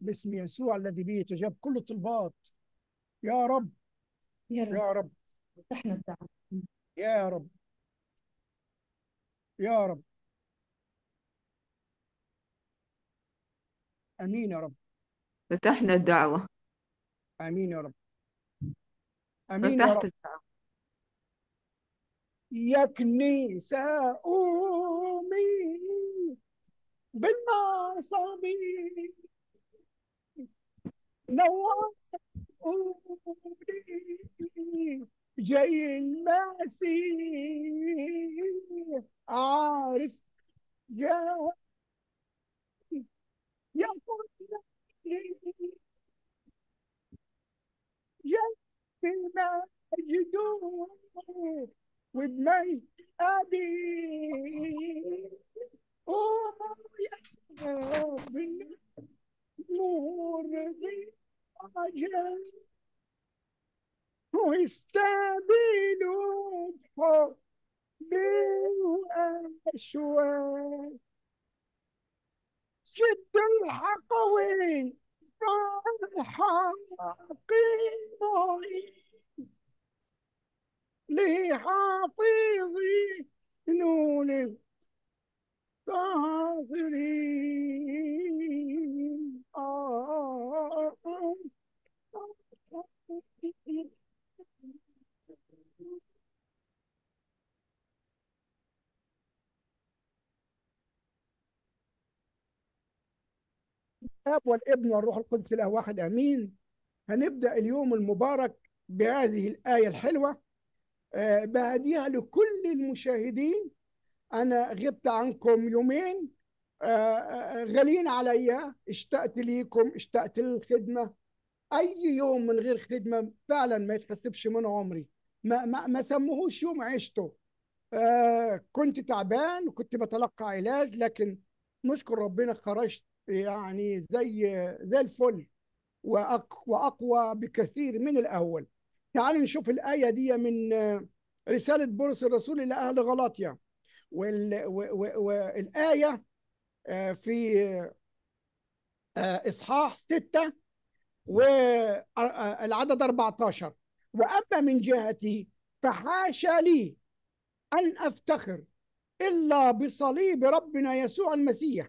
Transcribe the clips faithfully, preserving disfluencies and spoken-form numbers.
باسم يسوع الذي به تجاب كل الطلبات. يا رب يا رب يا رب افتحنا الدعاء يا رب يا رب. امين يا رب. فتحنا الدعوة. امين يا رب. امين يا رب. يا كنيسة قومي بالمعصمي نورت قولي جاي المسيح عارس جاي يا قولي جاي مجدود وبني أبي أوه يا ربي موردي عجل واستبدلوا بحبي وأشواق شد الحقوي فالحقيقي لحافظي نولي طاهرين. الاب والابن والروح القدس له واحد امين. هنبدا اليوم المبارك بهذه الايه الحلوه بهديها لكل المشاهدين. أنا غبت عنكم يومين، غالين عليا، اشتقت ليكم، اشتقت للخدمة. أي يوم من غير خدمة فعلا ما يتحسبش من عمري، ما, ما, ما سموهوش يوم عشته. كنت تعبان وكنت بتلقى علاج، لكن نشكر ربنا خرجت يعني زي زي الفل وأقوى بكثير من الأول. تعالوا نشوف الآية دي من رسالة بولس الرسول إلى أهل غلاطيا، والآية في إصحاح ستة والعدد أربعة عشر. وأما من جهتي فحاشا لي أن أفتخر إلا بصليب ربنا يسوع المسيح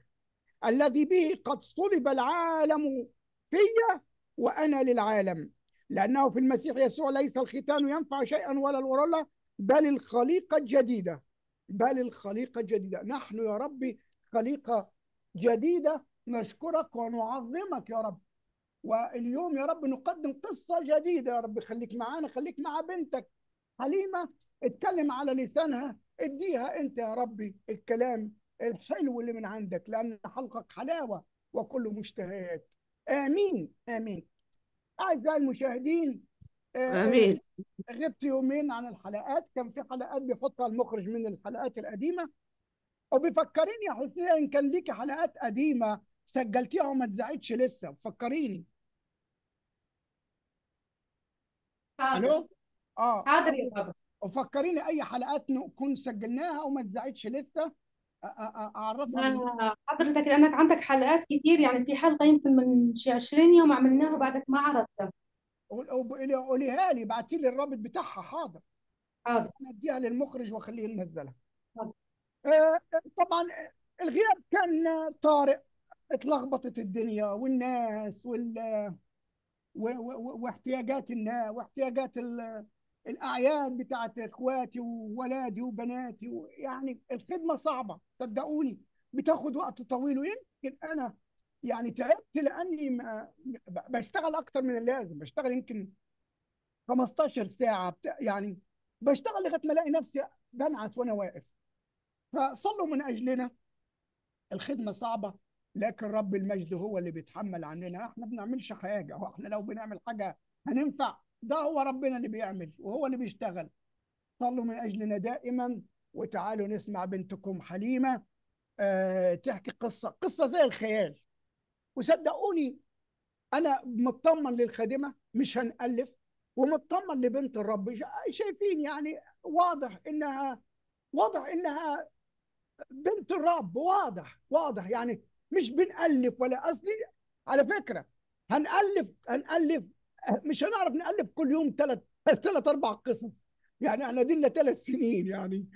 الذي به قد صلب العالم فيا وأنا للعالم، لأنه في المسيح يسوع ليس الختان ينفع شيئا ولا الورلة، بل الخليقة الجديدة، بل الخليقة الجديدة. نحن يا ربي خليقة جديدة، نشكرك ونعظمك يا رب. واليوم يا رب نقدم قصة جديدة يا رب، خليك معانا، خليك مع بنتك حليمة، اتكلم على لسانها، اديها انت يا ربي الكلام الحلو اللي من عندك، لأن حلقك حلاوة وكل مشتهيات. آمين آمين. أعزائي المشاهدين، آمين. غبت يومين عن الحلقات، كان في حلقات بيحطها المخرج من الحلقات القديمة، وبيفكريني يا حسنية إن كان ليكي حلقات قديمة سجلتيها وما اتذاعتش لسه، فكريني. ألو؟ آه حاضر يا بابا. وفكريني أي حلقات نكون سجلناها وما اتذاعتش لسه، أعرفها. حضرتك لأنك عندك حلقات كتير، يعني في حلقة يمكن من شي عشرين يوم عملناها بعدك ما عرضتها. قوليها لي، بعتي لي الرابط بتاعها. حاضر حاضر. أنا أديها للمخرج وأخليه ينزلها. حاضر. آه طبعًا الغياب كان طارئ، اتلخبطت الدنيا والناس وال واحتياجات الناس واحتياجات ال... الأعياد بتاعت إخواتي وولادي وبناتي، ويعني الخدمة صعبة صدقوني، بتاخد وقت طويل، ويمكن أنا يعني تعبت لأني ما بشتغل أكتر من اللازم، بشتغل يمكن خمستاشر ساعة، يعني بشتغل لغاية ما ألاقي نفسي بنعس وأنا واقف. فصلوا من أجلنا، الخدمة صعبة لكن رب المجد هو اللي بيتحمل عننا، إحنا ما بنعملش حاجة، هو إحنا لو بنعمل حاجة هننفع؟ ده هو ربنا اللي بيعمل وهو اللي بيشتغل. صلوا من أجلنا دائما، وتعالوا نسمع بنتكم حليمة أه تحكي قصة قصة زي الخيال. وصدقوني أنا مطمن للخادمة، مش هنألف، ومطمن لبنت الرب، شايفين يعني واضح إنها واضح إنها بنت الرب، واضح واضح يعني مش بنألف ولا أصلي على فكره هنالف هنالف مش هنعرف نالف كل يوم ثلاث ثلاث اربع قصص، يعني احنا دي لنا ثلاث سنين يعني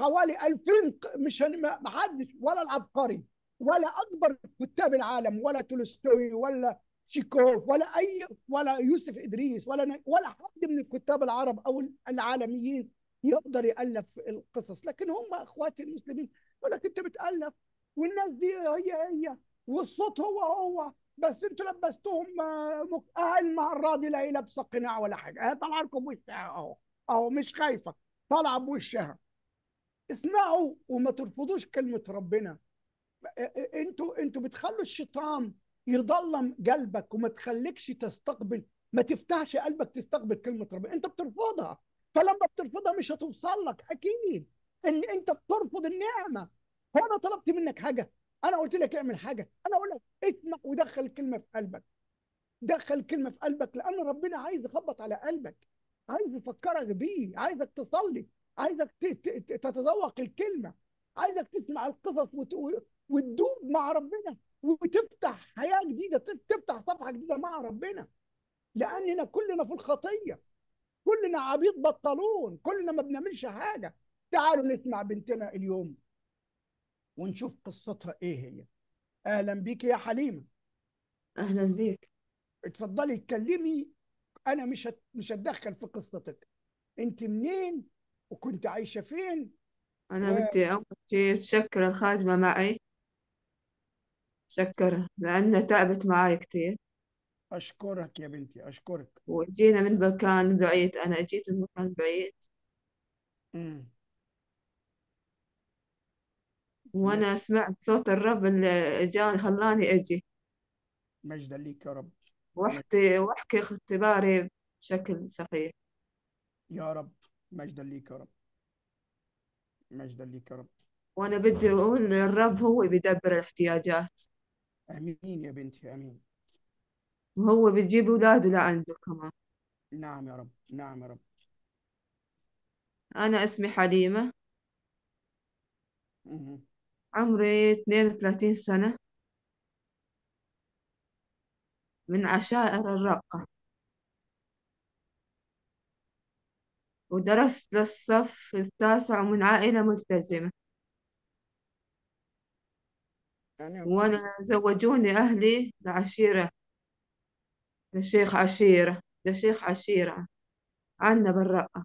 حوالي ألفين، مش ما حدش ولا العبقري ولا اكبر كتاب العالم ولا تولستوي ولا تشيكوف ولا اي ولا يوسف ادريس ولا ولا حد من الكتاب العرب او العالميين يقدر يالف القصص، لكن هم اخواتي المسلمين يقول لك انت بتالف والناس دي هي هي والصوت هو هو، بس انتوا لبستهم المره دي لا لابسه قناع ولا حاجه، طالعه لكم وشها اهو اهو مش خايفه طالعه بوشها. اسمعوا وما ترفضوش كلمه ربنا، انتوا انتوا بتخلوا الشيطان يضلم قلبك وما تخليكش تستقبل، ما تفتحش قلبك تستقبل كلمه ربنا، انت بترفضها، فلما بترفضها مش هتوصل لك اكيد ان انت بترفض النعمه. هو انا طلبت منك حاجه؟ انا قلت لك اعمل حاجه؟ انا اقول لك اسمع ودخل الكلمه في قلبك، دخل الكلمه في قلبك، لان ربنا عايز يخبط على قلبك، عايز يفكرك بيه، عايزك تصلي، عايزك تتذوق الكلمه، عايزك تسمع القصص وتدوب مع ربنا وتفتح حياه جديده، تفتح صفحه جديده مع ربنا، لاننا كلنا في الخطيه، كلنا عبيط بطلون، كلنا ما بنعملش حاجه. تعالوا نسمع بنتنا اليوم ونشوف قصتها ايه هي. اهلا بيك يا حليمه. اهلا بيك، اتفضلي اتكلمي، انا مش هت... مش هتدخل في قصتك، انت منين وكنت عايشه فين؟ انا و... بدي اول شيء اتشكر الخادمه معي، اتشكرها لانها تعبت معي كثير. اشكرك يا بنتي، اشكرك. وجينا من مكان بعيد، انا جيت من مكان بعيد. امم وانا سمعت صوت الرب اللي جاني خلاني اجي. مجدا ليك يا رب. واحكي واحكي اختباري بشكل صحيح يا رب. مجدا ليك يا رب، مجدا ليك يا رب. وانا بدي اقول الرب هو بيدبر الاحتياجات. امين يا بنتي، امين. وهو بيجيب اولاده لعنده كمان. نعم يا رب، نعم يا رب. انا اسمي حليمه، امم عمري اثنين وثلاثين سنة، من عشائر الرقة، ودرست للصف التاسع، ومن عائلة ملتزمة، وأنا زوجوني أهلي لعشيرة، لشيخ عشيرة لشيخ عشيرة عنا بالرقة،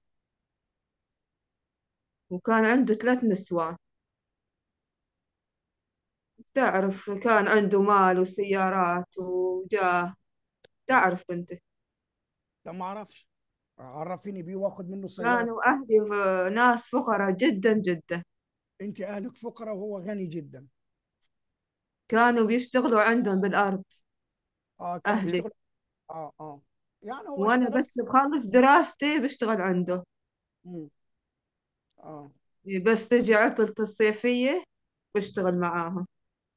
وكان عنده ثلاث نسوان. تعرف كان عنده مال وسيارات وجاه، تعرف انت؟ لا ما اعرفش، عرفيني بيه واخد منه سيارة. كانوا اهلي ناس فقراء جدا جدا. انت اهلك فقراء وهو غني جدا. كانوا بيشتغلوا عندهم بالارض. اه اهلي اه اه يعني هو وانا بس بخلص دراستي بشتغل عنده. امم اه بس تجي عطلة الصيفية بشتغل معاهم.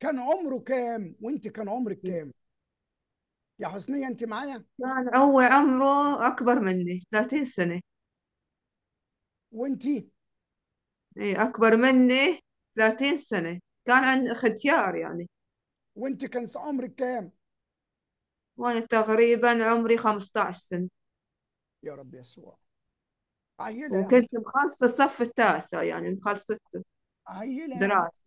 كان عمره كام وانت كان عمرك كام يا حسنية انت معايا؟ كان هو عمره اكبر مني ثلاثين سنة. وانت؟ ايه اكبر مني ثلاثين سنة، كان عن ختيار يعني. وانت كان عمرك كام؟ وانا تقريبا عمري خمسة عشر سنة. يا رب يسوع. عيلة وكنت مخلصة الصف التاسع، يعني مخلصة دراسة.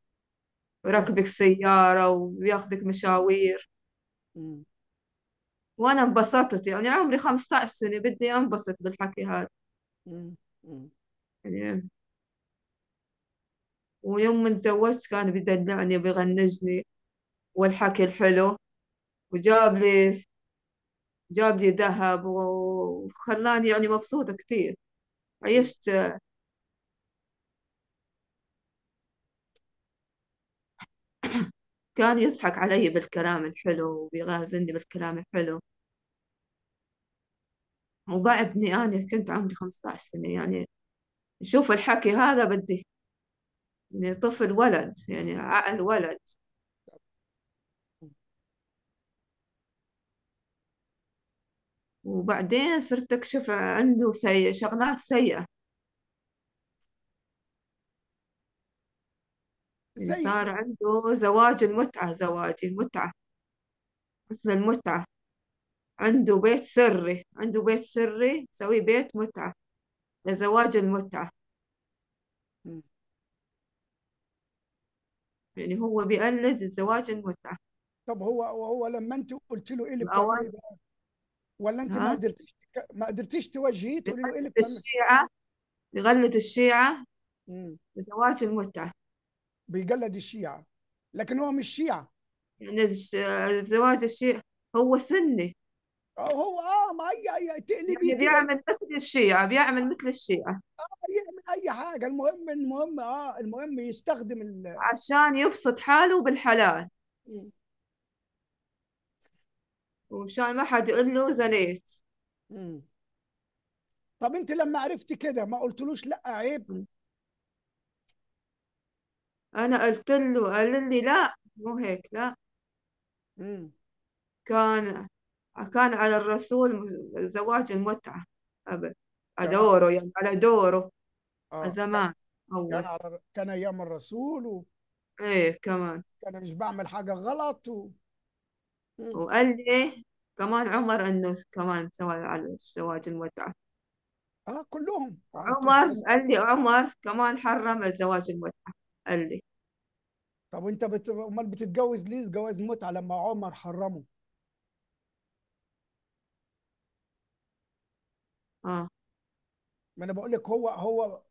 ويركبك سيارة وياخذك مشاوير، مم. وأنا انبسطت. يعني عمري خمسة عشر سنة، بدي أنبسط بالحكي هذا مم. مم. يعني. ويوم من تزوجت كان بيدلعني بيغنجني والحكي الحلو، وجاب لي جاب لي ذهب و- وخلاني يعني مبسوطة كتير. عشت كان يضحك علي بالكلام الحلو وبيغازلني بالكلام الحلو. وبعدني أنا كنت عمري خمسة عشر سنة، يعني شوف الحكي هذا بدي يعني طفل ولد، يعني عقل ولد. وبعدين صرت أكشف عنده سيء شغلات سيئة، يعني زي صار عنده زواج المتعة، زواج المتعة أصل المتعة. عنده بيت سري، عنده بيت سري مسوي بيت متعة لزواج المتعة. مم. يعني هو بيقلد زواج المتعة. طب هو وهو لما انت قلت له ايه اللي بتعمله الأول ده، ولا انت ما ها قدرتيش تك- ما قدرتيش تواجهيه تقولي له ايه اللي بيقلد بتعمله؟ الشيعة، بيقلد الشيعة مم. زواج المتعة، بيجلد الشيعة، لكن هو مش شيعة. يعني الش- زواج الشيعة هو سني، آه، هو اه ما اي اي تقلبيه يعني كده بيعمل مثل الشيعة، بيعمل مثل الشيعة يعمل اي حاجه. المهم المهم اه المهم يستخدم ال عشان يبسط حاله بالحلال، مم. ومشان ما حد يقول له زنيت. مم. طب انت لما عرفتي كده ما قلتلوش لا عيب؟ أنا قلت له، قال لي لا مو هيك، لا مم. كان كان على الرسول زواج المتعة أبد، على كان دوره يعني، على دوره اه كان زمان كان أول على كان ايام الرسول، إيه كمان. وكان مش بعمل حاجه غلط و... مم. وقال لي كمان عمر إنه كمان سوى على زواج المتعة. اه كلهم على عمر التسلسل. قال لي عمر كمان حرم الزواج المتعة، قال لي طب انت بت... امال بتتجوز ليه جواز متعه لما عمر حرمه؟ آه. ما انا بقول لك هو هو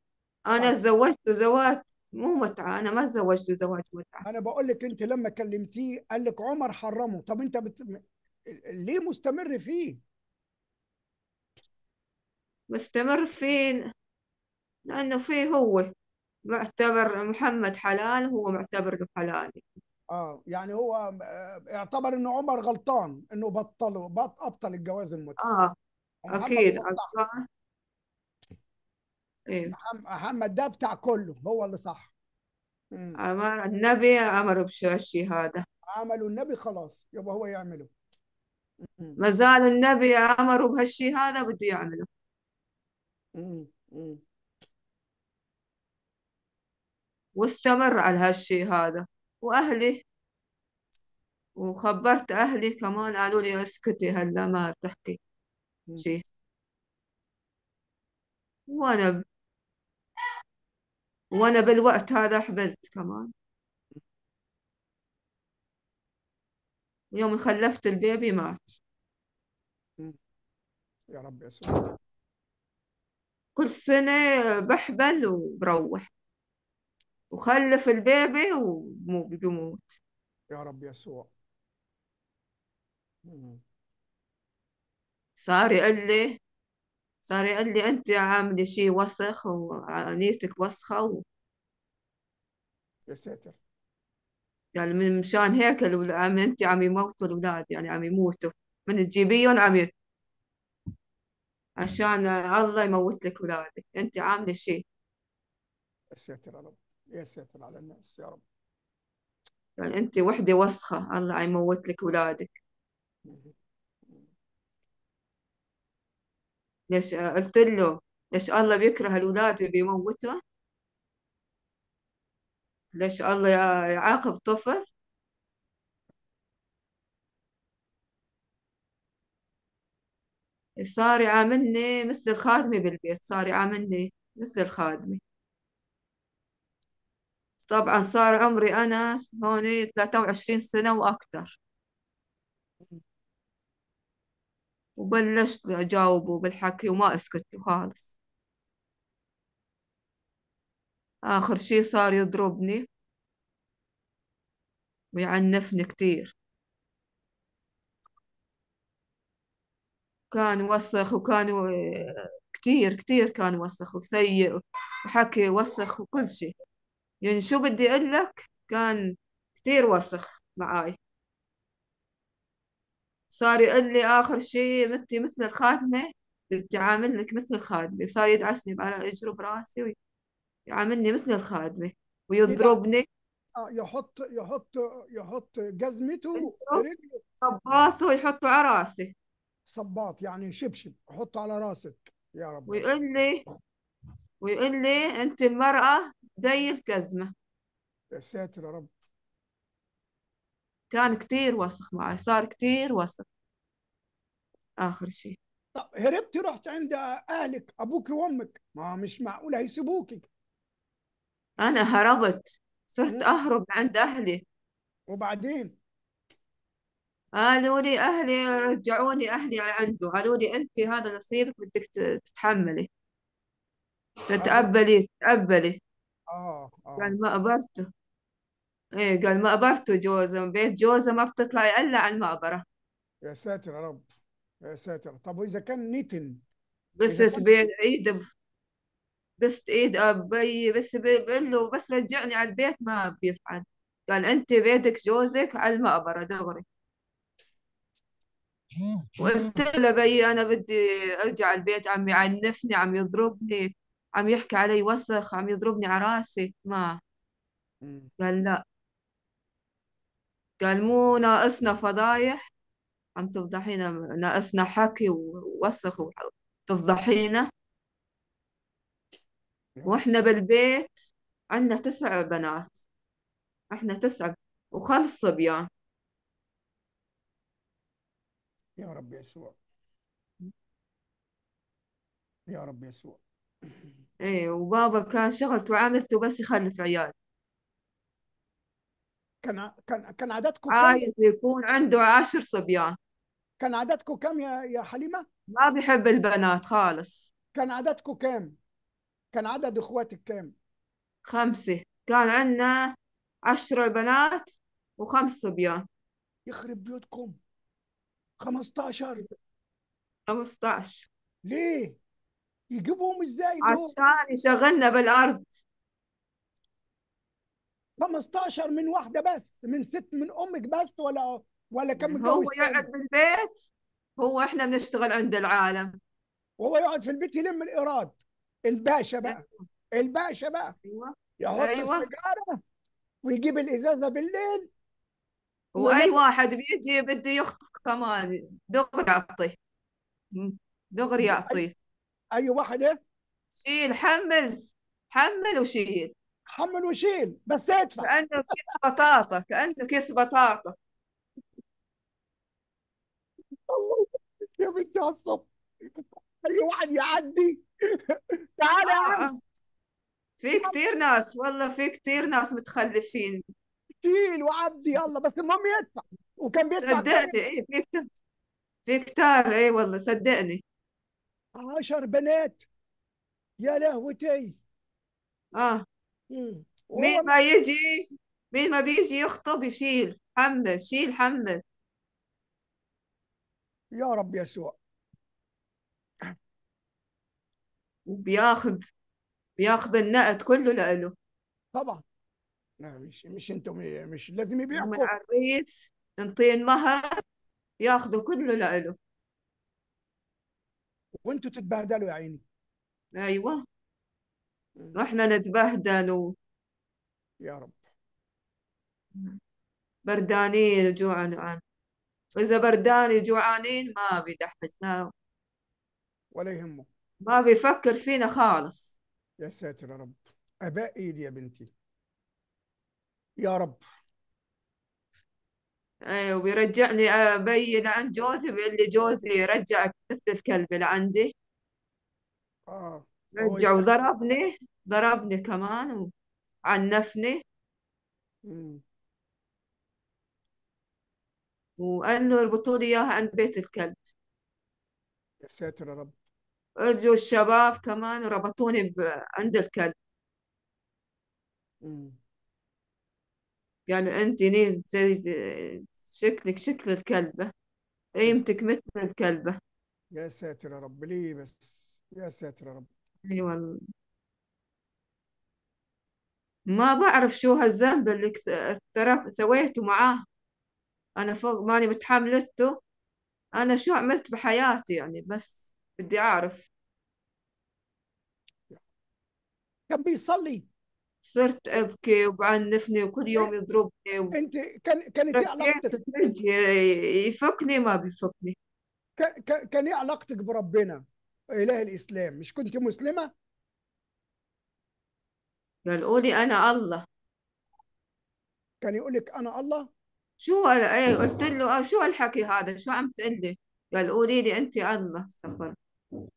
أنا بعد تزوجت زواج مو متعة، أنا ما تزوجت زواج متعة. انا بقول لك انت لما كلمتيه قال لك عمر حرمه. طب انت بت... م- ليه مستمر فيه؟ مستمر فين؟ لأنه فيه هو معتبر محمد حلال، وهو معتبر له حلال. اه يعني هو آه، اعتبر ان عمر غلطان انه بطله بط... ابطل الجواز المتعه، آه ومحمد أكيد صلح. عشان إيه محم- محمد ده بتاع كله، هو اللي صح. مم. أمر النبي أمر بشي هذا، عمله النبي خلاص، يبقى هو يعمله. مم. ما زال النبي أمر بهالشي هذا بده يعمله. مم. مم. واستمر على هالشي هذا. وأهلي، وخبرت أهلي كمان، قالوا لي اسكتي هلا ما بتحكي مم. شي. وأنا وأنا بالوقت هذا حبلت كمان. ويوم خلفت البيبي مات. مم. يا رب يا سوء. كل سنة بحبل وبروح وخلف البيبي ومو بيموت. يا رب يا سوء. مم. صار يقول لي صار يقول لي أنت عاملة شي وسخ ونيتك وسخة. يا ساتر. يعني من مشان هيك الول- عم أنت عم يموتوا الأولاد، يعني عم يموتوا من تجيبيهم، عم ي- عشان الله يموت لك أولادك، أنت عاملة شي. يا ساتر يا رب، يا ساتر على الناس يا رب. يعني أنت وحدة وسخة، الله يموت لك أولادك. مم. ليش؟ قلت له ليش الله بيكره الأولاد بيموتهم؟ ليش الله يع- يعاقب طفل؟ صار يعاملني مثل الخادمة بالبيت، صار يعاملني مثل الخادمة. طبعا صار عمري أنا هون ثلاثة وعشرين سنة وأكتر، وبلشت أجاوبه بالحكي وما أسكت خالص. آخر شي صار يضربني ويعنفني كتير، كان يوسخ وكان كتير كتير كان يوسخ وسيء وحكي يوسخ وكل شي. يعني شو بدي أقول لك، كان كتير وسخ معاي. صار يقول لي آخر شي متي مثل الخادمة، بدي أعاملك مثل الخادمة. صار يدعسني على إجره براسي ويعاملني مثل الخادمة ويضربني، يحط يحط يحط جزمته برجله، صباطه يحطه على راسي، صباط يعني شبشب يحطه على راسك يا رب. ويقول لي ويقول لي أنت المرأة زي الجزمة. يا ساتر يا رب، كان كتير وسخ معي، صار كتير وسخ. آخر شيء طب هربتي رحت عند أهلك، أبوك وأمك؟ ما مش معقول هيسيبوكي. أنا هربت، صرت أهرب عند أهلي. وبعدين قالوا لي أهلي، رجعوني أهلي عنده، قالوا لي أنت هذا نصيبك، بدك تتحملي تتقبلي تتقبلي. آه آه قال ما قبرته. إيه قال مقبرته جوزها، من بيت جوزها ما بتطلع إلا على المقبرة. يا ساتر يا رب، يا ساتر. طب وإذا كان نتن بس كان... بعيد بس إيد أبي، بس بقول له بس رجعني على البيت، ما بيفعل. قال أنت بيتك جوزك على المقبرة دغري. وقلت له بي أنا بدي أرجع البيت، عم يعنفني، عم يضربني، عم يحكي علي وسخ، عم يضربني على راسي. ما قال لا، قال مو ناقصنا فضايح، عم تفضحينا، ناقصنا حكي ووسخ وتفضحينا. واحنا بالبيت عندنا تسع بنات، احنا تسع وخمس صبيان. يا رب يسوع، يا رب يسوع. ايه، وبابا كان شغلته وعاملته بس يخلف عيال. كان كان كان عددكم عايز يكون عنده عشر صبيان. كان عددكم كم يا يا حليمة؟ ما بيحب البنات خالص. كان عددكم كم؟ كان عدد اخواتك كام؟ خمسة، كان عندنا عشرة بنات وخمس صبيان. يخرب بيوتكم. خمستاشر خمستاشر ليه؟ يجيبهم ازاي دول؟ عشان يشغلنا بالارض. خمستاشر من واحدة بس، من ست من أمك بس، ولا ولا كم متجوز؟ هو يقعد بالبيت، هو احنا بنشتغل عند العالم، وهو يقعد في البيت يلم الإيراد. الباشا بقى، الباشا بقى أيوة. يحط أيوة. السيجارة ويجيب الإزازة بالليل، وأي واحد بيجي بده يخطف كمان دغري يعطيه، دغري يعطيه. أي, أي واحد إيه؟ شيل، حمل حمل وشيل، حمل وشيل، بس ادفع. كأنه كيس بطاطا، كأنه كيس بطاطا. الله يا بنتي على الصف، أي واحد يعدي تعال يا عم. في كتير ناس والله، في كتير ناس متخلفين. شيل وعدي يلا، بس المهم يدفع. وكان بيدفع صدقني. إيه في كتير، في كتار. إيه والله صدقني. عشر بنات يا لهوتي. آه مين ما يجي، مين ما بيجي يخطب يشيل، حمل شيل حمل. يا رب يسوع. وبياخذ بياخذ النقد كله لإله طبعا. لا مش مش انتم مش لازم يبيعكم. من عريس نعطيه المهر ياخذه كله لإله، وانتوا تتبهدلوا يا عيني. ايوه احنا نتبهدل و... يا رب بردانين وجوعانين، واذا بردان وجوعانين ما بيدحسنا ولا يهمه، ما بيفكر فينا خالص. يا ساتر يا رب، اباء ايدي يا بنتي يا رب. اي وبيرجعني ابي لعند جوزي، بيقول لي جوزي رجعك مثل الكلب لعندي. اه رجع وضربني، ضربني كمان وعنفني. مم. وأنه يربطوا لي إياها عند بيت الكلب. يا ساتر يا رب. اجوا الشباب كمان وربطوني ب... عند الكلب، مم. قالوا أنت ني زي زي- شكلك شكل الكلبة، يا س- قيمتك مثل الكلبة. يا ساتر يا رب، ليه بس؟ يا ساتر يا رب. أي والله ما بعرف شو هالذنب اللي اكت- اقترف سويته معاه. أنا فوق ماني متحملته، أنا شو عملت بحياتي يعني، بس بدي أعرف. كان بيصلي صرت إيه؟ أبكي وبعنفني وكل يوم إيه؟ يضربني، انت كان كانت ايه ورجعت علاقتك الثلج ي- يفكني ما بيفكني. كان كان كان ايه علاقتك بربنا اله الاسلام؟ مش كنت مسلمه؟ قال قولي أنا الله كان يقول لك انا الله. شو أنا إيه؟ قلت له آه، شو الحكي هذا، شو عم تقلي؟ قال قولي لي أنت الله. استغفر الله.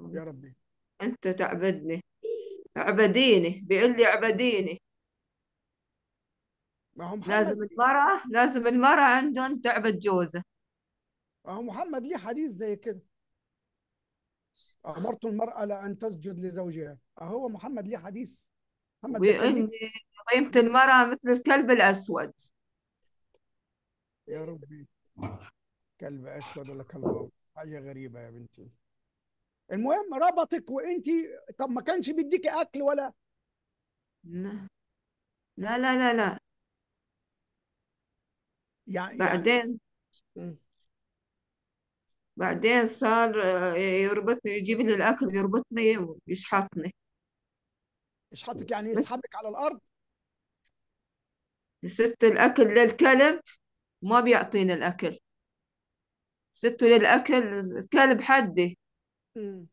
يا ربي أنت تعبدني، اعبديني، بيقول لي اعبديني. ما هو محمد لازم ليه، المرأة لازم المرأة عندهم تعبد جوزها. ما هو محمد ليه حديث زي كده، امرت المراه لان تسجد لزوجها. اهو محمد ليه حديث، محمد ده كان وإن ليه قيمة ليه- المرأة مثل الكلب الأسود. يا ربي كلب اسود ولا كلب ابيض، حاجه غريبه يا بنتي. المهم ربطك وانت، طب ما كانش بيديكي اكل ولا؟ لا لا لا لا لا. يعني يعني بعدين مم. بعدين صار آه، يربطني، يجيب لي الأكل يربطني ويشحطني، يشحطك، يعني بس يسحبك على الارض. ست الأكل للكلب ما بيعطيني الأكل، سته للأكل الكلب حدي. مم.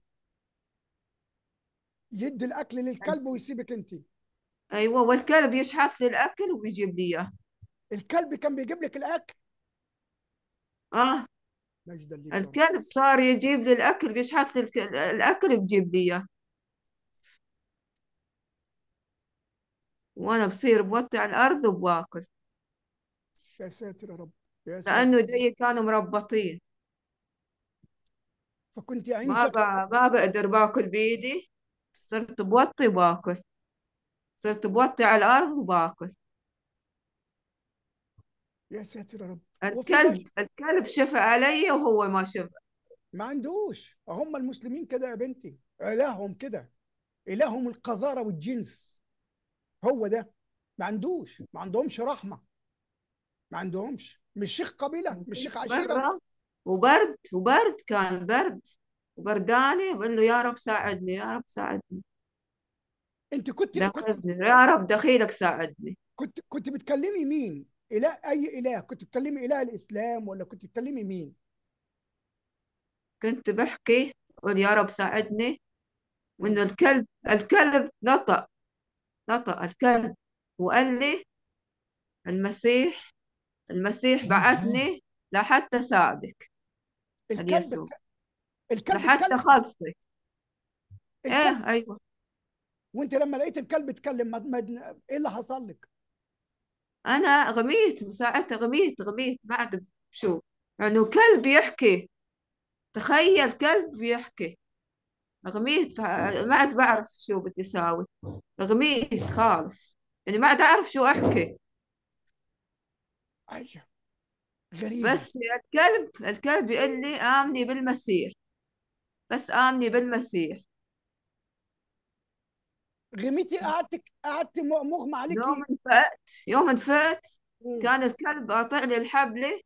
يدي الاكل للكلب ويسيبك انت. أيوة، والكلب يشحط لي الأكل وبيجيب لي إياه. الكلب كان بيجيب لك الاكل، آه مجدا ليك يا رب. الكلب صار يجيب لي الأكل، بيشحط لي الك- الأكل وبيجيب لي إياه، وأنا بصير بوطي على الأرض وباكل، يا ساتر يا رب، يا ساتر لأنه يا رب. ايدي كانوا مربطين، فكنت ما ب... عندك ما بقدر باكل بإيدي، صرت بوطي باكل، صرت بوطي على الأرض وباكل. يا ساتر يا رب، وفي الكلب ناس الكلب شفى علي وهو ما شفى. ما عندوش. هم المسلمين كده يا بنتي، الههم كده، الههم القذاره والجنس، هو ده. ما عندوش، ما عندهمش رحمه، ما عندهمش، مش شيخ قبيله، مش شيخ عشيره. مرة وبرد وبرد كان برد وبردانة، بقول له يا رب ساعدني، يا رب ساعدني، انت كنت كنت دخلني يا رب دخيلك ساعدني. كنت كنت بتكلمي مين؟ اله، اي اله كنت بتكلمي؟ اله الاسلام ولا كنت بتكلمي مين؟ كنت بحكي قول يا رب ساعدني، وإنه مم. الكلب الكلب نطق نطق الكلب وقال لي المسيح المسيح بعثني لحتى ساعدك، قال الكلب يسوع الكلب لحتى اتكلم، خلصك. الكلب. ايه ايوه وانت لما لقيت الكلب اتكلم ما ما- ايه اللي حصل لك؟ انا غميت ساعتها، غميت غميت ما عاد شو يعني، كلب يحكي، تخيل كلب يحكي. غميت ع- ما عاد بعرف شو بدي اساوي، غميت خالص يعني ما عاد اعرف شو احكي. ايوه غريبه. بس الكلب الكلب يقول لي امني بالمسيح، بس امني بالمسيح. غميتي، قعدت قعدت م- مغمى يوم عليكي. انفقت يوم انفقت مم. كان الكلب قاطع لي الحبلة،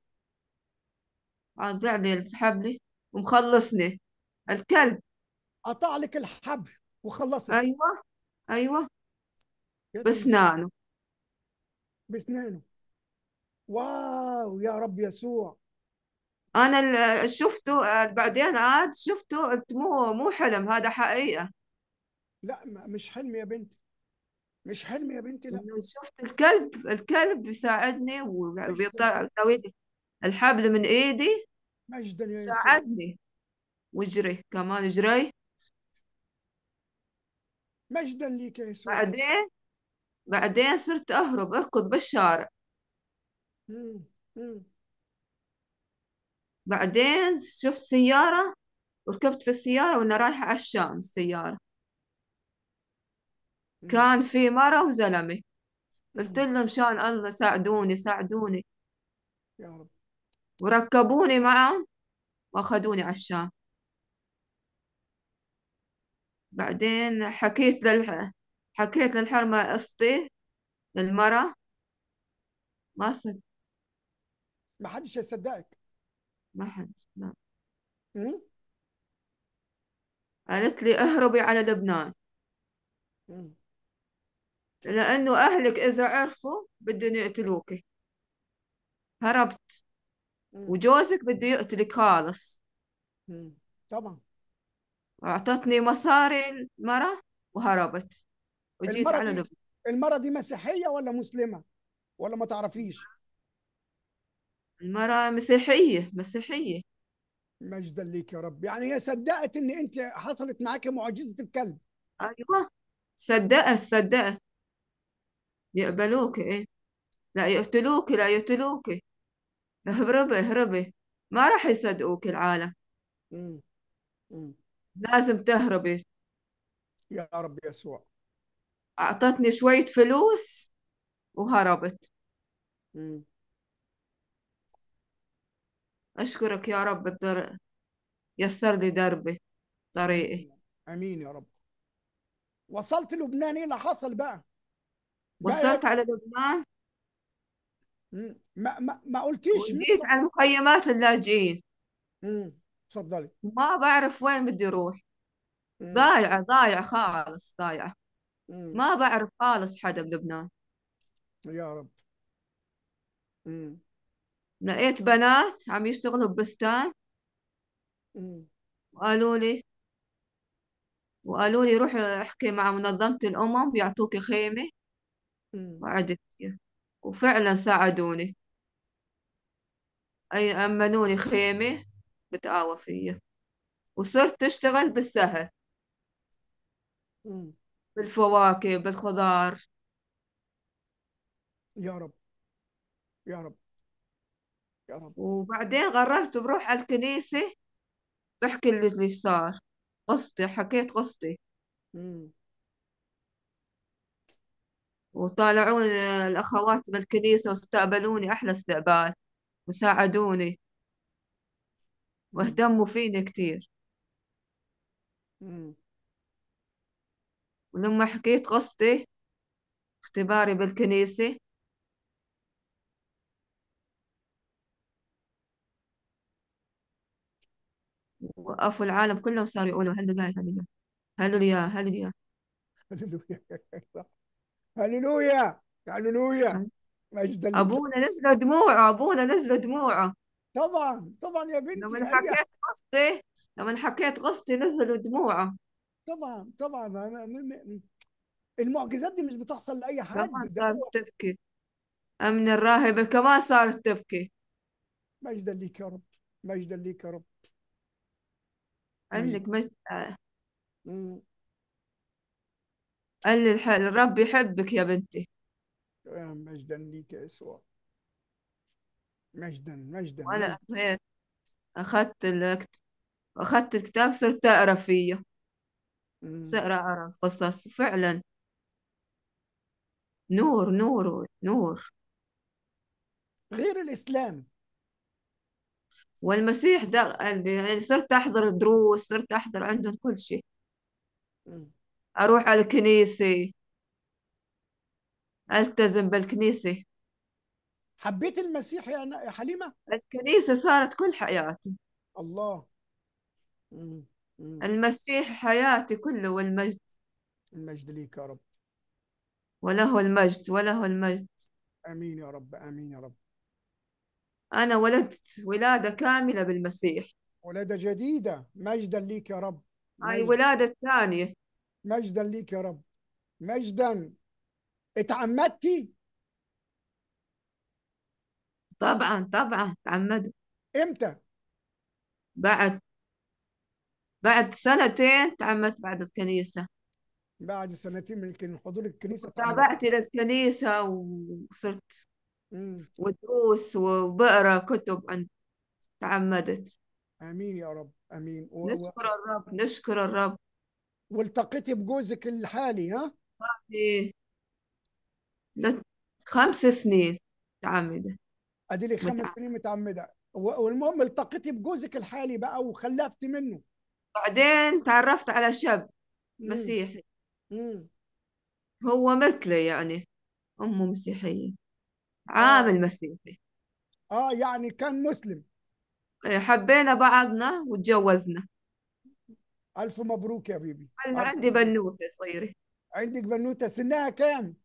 قاطع لي الحبلة ومخلصني الكلب. قطع لك الحبل وخلصك ايوه ايوه يا سيدي بسنانه. بسنانه. واو يا رب يسوع. انا ال- شفته آه، بعدين عاد شفته، قلت مو مو حلم، هذا حقيقة. لا ما- مش حلم يا بنتي، مش حلم يا بنتي، لا انه شفت الكلب الكلب بيساعدني مجدا وبيساوي لي الحبل من ايدي، مجدا يا يسوع. ساعدني وجري كمان جري. مجدا ليك يا يسوع. بعدين بعدين صرت أهرب أركض بالشارع. مم. مم. بعدين شفت سيارة وركبت في السيارة وأنا رايحة على الشام. السيارة مم. كان في مرة وزلمة، قلت مم. لهم شان الله ساعدوني ساعدوني، يا رب. وركبوني معهم وأخذوني على الشام. بعدين حكيت لل حكيت للحرمة قصتي للمرة، ما صدق، ما حدش هيصدقك. ما حد، لا. مم. قالت لي اهربي على لبنان مم. لأنه أهلك إذا عرفوا بدهم يقتلوكي. هربت، مم. وجوزك بده يقتلك خالص. مم. طبعا أعطتني مصاري المرة وهربت وجيت المرة على دي لبنان. المرة دي مسيحية ولا مسلمة ولا ما تعرفيش؟ المرة مسيحية مسيحية مجدا ليك يا رب. يعني هي صدقت ان انت حصلت معاكي معجزة الكلب. أيوه صدقت صدقت. يقبلوك إيه؟ لا يقتلوك لا يقتلوك، اهربي اهربي، ما راح يصدقوك العالم، مم. مم. لازم تهربي. يا رب يسوع. أعطتني شوية فلوس وهربت. مم. أشكرك يا رب، الدر... يسر لي دربي طريقي. امين يا رب. وصلت لبنان، ايه اللي حصل بقى؟ وصلت بقى... على لبنان. مم. ما ما ما قلتيش وجيت على مخيمات اللاجئين. امم اتفضلي. ما بعرف وين بدي اروح، مم. ضايعة ضايعة خالص، ضايعة، مم. ما بعرف خالص حدا بلبنان يا رب. امم لقيت بنات عم يشتغلوا ببستان، امم وقالوا لي وقالوا لي روحي احكي مع منظمة الأمم بيعطوكي خيمة. امم وقعدت فيها وفعلا ساعدوني، أي أمنوني خيمة بتقاوى فيها، وصرت أشتغل بالسهل، امم بالفواكه بالخضار. يا رب يا رب يا رب. وبعدين قررت بروح على الكنيسة بحكي اللي اللي صار، قصتي، حكيت قصتي، امم وطالعوني الأخوات بالكنيسة واستقبلوني أحلى استقبال وساعدوني واهتموا فيني كتير. امم ولما حكيت قصتي اختباري بالكنيسة وقفوا العالم كله وصاروا يقولوا هللويا هللويا هللويا هللويا هللويا هللويا هللويا. مجد الله. ابونا نزل دموعه، ابونا نزل دموعه. طبعا طبعا يا بنتي، لما حكيت قصتي لما حكيت قصتي نزلوا دموعه. طبعا طبعا المعجزات دي مش بتحصل لاي حد. كمان صارت تبكي، امن الراهبه كمان صارت تبكي. مجدا ليك يا رب، مجدا ليك يا رب. قال لك مجد، مم. قال لي الح- الرب يحبك يا بنتي. مجدا ليك يا يسوع، مجدا مجدا وانا مجدا. اخذت اخذت الكت- اخذت الكتاب، صرت اقرا فيه، مم. صرت اقرا القصص، وفعلا نور نور نور. غير الاسلام. والمسيح ده قلبي، يعني صرت احضر دروس، صرت احضر عندهم كل شيء، مم. اروح على الكنيسة، التزم بالكنيسة. حبيت المسيح يا نا- يا حليمه. الكنيسة صارت كل حياتي، الله. مم. مم. المسيح حياتي كله، والمجد المجد ليك يا رب. وله المجد وله المجد. امين يا رب، امين يا رب. أنا ولدت ولادة كاملة بالمسيح، ولاده جديده. مجدا ليك يا رب، هاي مجد ولادة ثانية. مجدا ليك يا رب، مجدا. اتعمدتي طبعا طبعا تعمدت امتى؟ بعد بعد سنتين، تعمدت بعد الكنيسة. بعد سنتين من حضور الكنيسه تابعت للكنيسه وصرت مم. ودروس وبقرا كتب عن تعمدت. امين يا رب، امين. و... نشكر الرب، نشكر الرب. والتقيتي بجوزك الحالي؟ ها؟ ايه لت... خمس سنين متعمده، اديلي خمس متعمد. سنين متعمده، والمهم التقيتي بجوزك الحالي بقى وخلفتي منه. بعدين تعرفت على شاب مم. مسيحي، مم. هو مثلي يعني، امه مسيحيه، عامل مسيحي، اه يعني كان مسلم. حبينا بعضنا وتجوزنا. ألف مبروك يا بيبي. أنا عندي بنوتة صغيرة. عندك بنوتة، سنها كام؟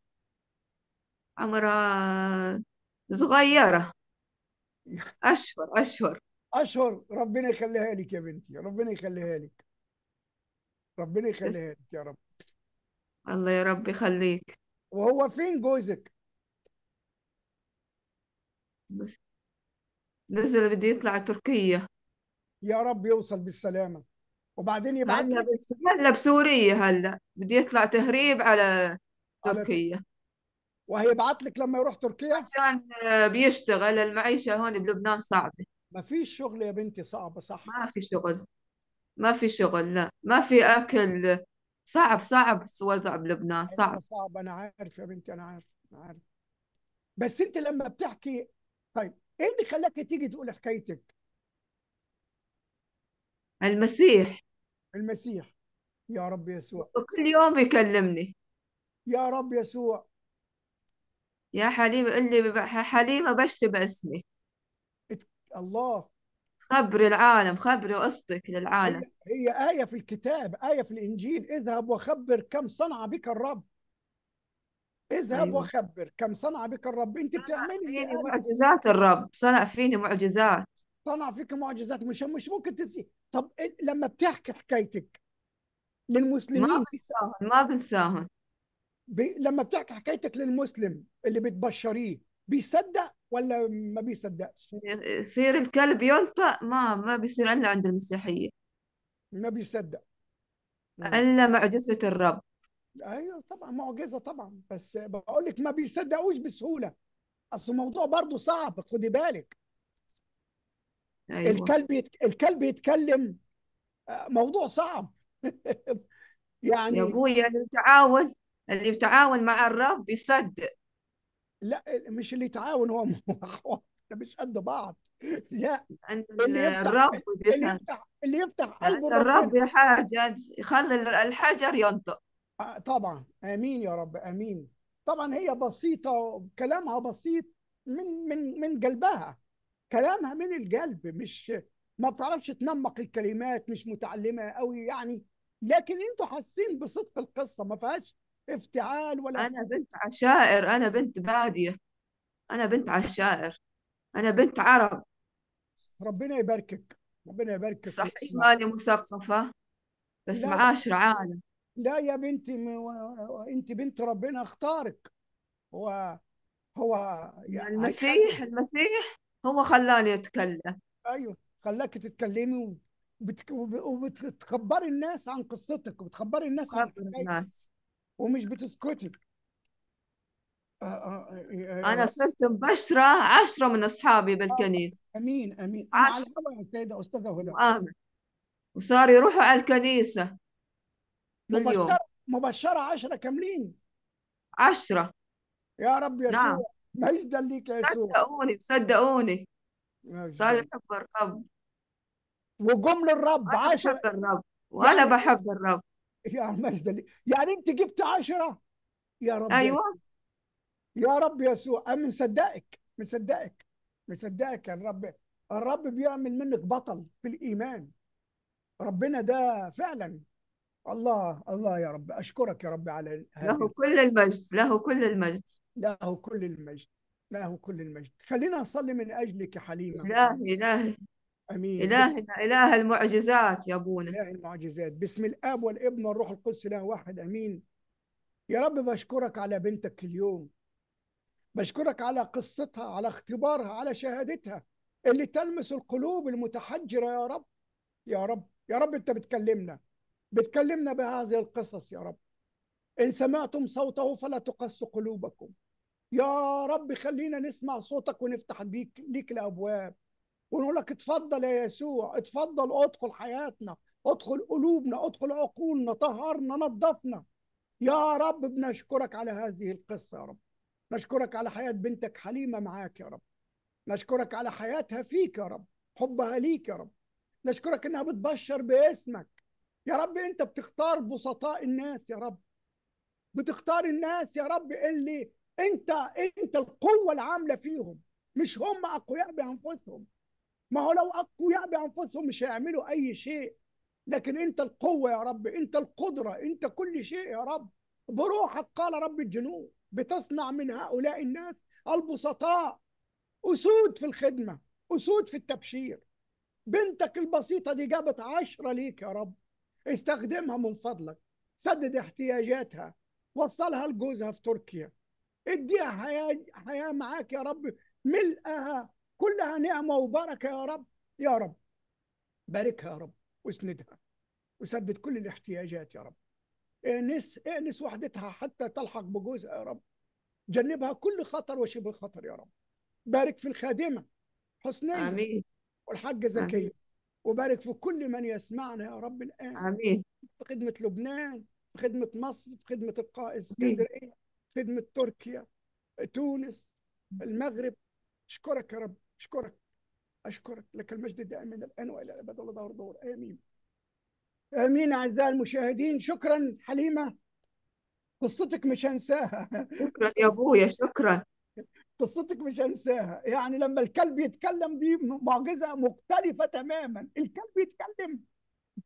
عمرها صغيرة، أشهر أشهر أشهر. ربنا يخليها لك يا بنتي، ربنا يخليها لك، ربنا يخليها لك يا رب. الله يا رب يخليك. وهو فين جوزك؟ بس نزل بده يطلع تركيا. يا رب يوصل بالسلامة. وبعدين يبعت هلا هلا بسوريا، هلا بده يطلع تهريب على تركيا. على... وهيبعت لك لما يروح تركيا؟ عشان بيشتغل، المعيشة هون بلبنان صعبة. ما فيش شغل يا بنتي، صعبة صح؟ ما في شغل، ما في شغل، لا ما في أكل، صعب صعب الوضع بلبنان، صعب صعب. أنا عارف يا بنتي، أنا عارف، أنا عارف. بس أنت لما بتحكي، طيب ايه اللي خلاك تيجي تقول حكايتك؟ المسيح، المسيح يا رب يسوع. وكل يوم يكلمني يا رب يسوع. يا حليمة، اللي حليمة بشتي باسمي. الله، خبري العالم، خبري قصتك للعالم. هي, هي آية في الكتاب، آية في الإنجيل، اذهب وخبر كم صنع بك الرب. اذهب أيوة. وخبر كم صنع بك الرب. انت بتعملي معجزات الرب، صنع فيني معجزات، صنع فيك معجزات مش مش ممكن تنسي. طب لما بتحكي حكايتك للمسلمين، ما بنساهم، ما بنساهم. بي... لما بتحكي حكايتك للمسلم اللي بتبشريه، بيصدق ولا ما بيصدقش؟ يصير الكلب ينطق، ما ما بيصير الا عند المسيحيه، ما بيصدق الا معجزه الرب. ايوه طبعا، معجزه طبعا، بس بقول لك ما بيصدقوش بسهوله، اصل الموضوع برضه صعب، خدي بالك. أيوة. الكلب يتك... الكلب يتكلم، موضوع صعب. يعني يا ابويا، اللي يتعاون، اللي يتعاون مع الرب بيصدق. لا مش اللي يتعاون، هو هو مش قد بعض. لا اللي يفتح... الرب اللي يفتح اللي يفتح قلبه الرب يحاجد، يخلي الحجر ينطق. طبعا، امين يا رب، امين. طبعا هي بسيطه، كلامها بسيط من من من قلبها، كلامها من القلب، مش ما بتعرفش تنمق الكلمات، مش متعلمه قوي يعني، لكن انتوا حاسين بصدق القصه، ما فيهاش افتعال ولا. انا بنت عشائر، انا بنت باديه، انا بنت عشائر، انا بنت عرب. ربنا يباركك، ربنا يباركك. صحيح ماني مثقفه بس معاشر عالم. لا يا بنتي، انت بنت ربنا، اختارك. هو هو يعني المسيح، المسيح هو خلاني اتكلم. ايوه، خلاك تتكلمي وبتخبري الناس عن قصتك، وبتخبري الناس عن الناس، ومش بتسكتي. انا صرت مبشره عشرة من اصحابي بالكنيسه. امين امين. عشرة يا سيده استاذه هدى، وصاروا يروحوا على الكنيسه مبشرة، مبشرة عشرة كاملين، عشرة. يا رب يسوع، نعم. مجدا ليك يا يسوع. صدقوني، صدقوني صار يحب الرب وجمل الرب، عشرة بحب الرب وأنا يعني... بحب الرب. يا مجدا ليك، يعني أنت جبت عشرة يا رب. أيوه يا رب يسوع، أنا مصدقك، مصدقك، مصدقك يا الرب. الرب بيعمل منك بطل في الإيمان، ربنا ده فعلا. الله الله يا رب، أشكرك يا رب على هذه. له كل المجد، له كل المجد، له كل المجد، له كل المجد. خلينا نصلي من أجلك يا حليمة. إلهي، إلهي، أمين. إلهنا، إله المعجزات يا أبونا، إله المعجزات. باسم الآب والابن والروح القدس، إله واحد، أمين. يا رب بشكرك على بنتك اليوم، بشكرك على قصتها، على اختبارها، على شهادتها اللي تلمس القلوب المتحجرة. يا رب، يا رب، يا رب، أنت بتكلمنا، بتكلمنا بهذه القصص يا رب، إن سمعتم صوته فلا تقسوا قلوبكم. يا رب خلينا نسمع صوتك ونفتح بيك ليك الأبواب ونقول لك اتفضل يا يسوع، اتفضل ادخل حياتنا، ادخل قلوبنا، ادخل عقولنا، طهرنا، نظفنا. يا رب بنشكرك على هذه القصة يا رب، نشكرك على حياة بنتك حليمة معاك يا رب، نشكرك على حياتها فيك يا رب، حبها ليك يا رب، نشكرك انها بتبشر باسمك يا رب. انت بتختار بسطاء الناس يا رب، بتختار الناس يا رب اللي انت انت القوة العاملة فيهم، مش هم اقوياء بانفسهم. ما هو لو اقوياء بانفسهم مش هيعملوا اي شيء، لكن انت القوة يا رب، انت القدرة، انت كل شيء يا رب. بروحك قال رب الجنود بتصنع من هؤلاء الناس البسطاء اسود في الخدمة، اسود في التبشير. بنتك البسيطة دي جابت عشرة ليك يا رب، استخدمها من فضلك، سدد احتياجاتها، وصلها لجوزها في تركيا، اديها حياة حياة معاك يا رب، ملئها كلها نعمة وبركة يا رب. يا رب باركها يا رب، واسندها، وسدد كل الاحتياجات يا رب. انس انس وحدتها حتى تلحق بجوزها يا رب، جنبها كل خطر وشبه خطر يا رب. بارك في الخادمة حسنية، امين، والحاجة زكية، وبارك في كل من يسمعنا يا رب الآن، امين، في خدمة لبنان، في خدمة مصر، في خدمة القائد اسكندرية، في خدمة تركيا، تونس، المغرب. اشكرك يا رب، اشكرك اشكرك، لك المجد دائما الان والى الابد والدهر دور، امين امين. اعزائي المشاهدين، شكرا حليمة، قصتك مش هنساها. شكرا يا ابويا، شكرا، قصتك مش هنساها. يعني لما الكلب يتكلم دي معجزة مختلفة تماما. الكلب يتكلم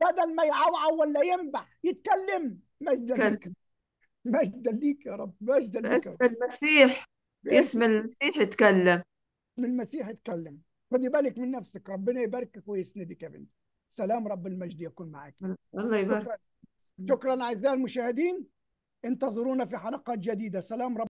بدل ما يعوعو ولا ينبح، يتكلم. مجدا ليك، مجدا ليك يا رب، مجدا ليك باسم المسيح، باسم المسيح اتكلم، باسم المسيح اتكلم. خدي بالك من نفسك، ربنا يباركك ويسندك يا بنتي. سلام رب المجد يكون معاك. الله يبارك. شكرا اعزائي المشاهدين، انتظرونا في حلقات جديدة. سلام رب.